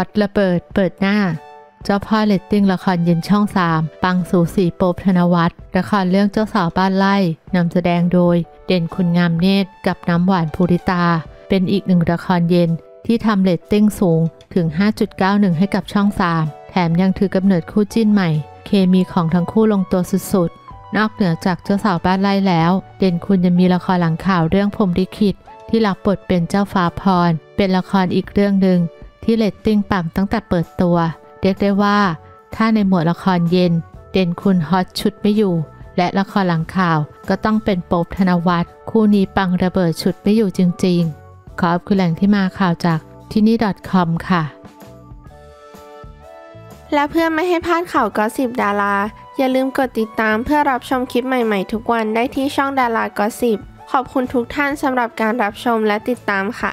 อตระเบิดเปิดหน้าเจ้าพ่อเรตติ้งละครเย็นช่อง3ปังสูสีโป๊ปธนวัฒน์ละครเรื่องเจ้าสาวบ้านไร่นำแสดงโดยเด่นคุณงามเนตรกับน้ำหวานภูริตาเป็นอีกหนึ่งละครเย็นที่ทำเรตติ้งสูงถึง 5.91 ให้กับช่อง3แถมยังถือกำเนิดคู่จิ้นใหม่เคมีของทั้งคู่ลงตัวสุดๆนอกเหนือจากเจ้าสาวบ้านไร่แล้วเด่นคุณยังมีละครหลังข่าวเรื่องพรหมลิขิตที่รับบทเป็นเจ้าฟ้าพรเป็นละครอีกเรื่องหนึ่งที่เรตติ้งปังตั้งแต่เปิดตัวเรียกได้ว่าถ้าในหมวดละครเย็นเด่นคุณฮอตชุดไม่อยู่และละครหลังข่าวก็ต้องเป็นโป๊ปธนวัฒน์คู่นี้ปังระเบิดชุดไม่อยู่จริงๆขอบคุณแหล่งที่มาข่าวจากที่นี่ .com ค่ะและเพื่อไม่ให้พลาดข่าวกอสซิปดาราอย่าลืมกดติดตามเพื่อรับชมคลิปใหม่ๆทุกวันได้ที่ช่องดารากอสซิปขอบคุณทุกท่านสำหรับการรับชมและติดตามค่ะ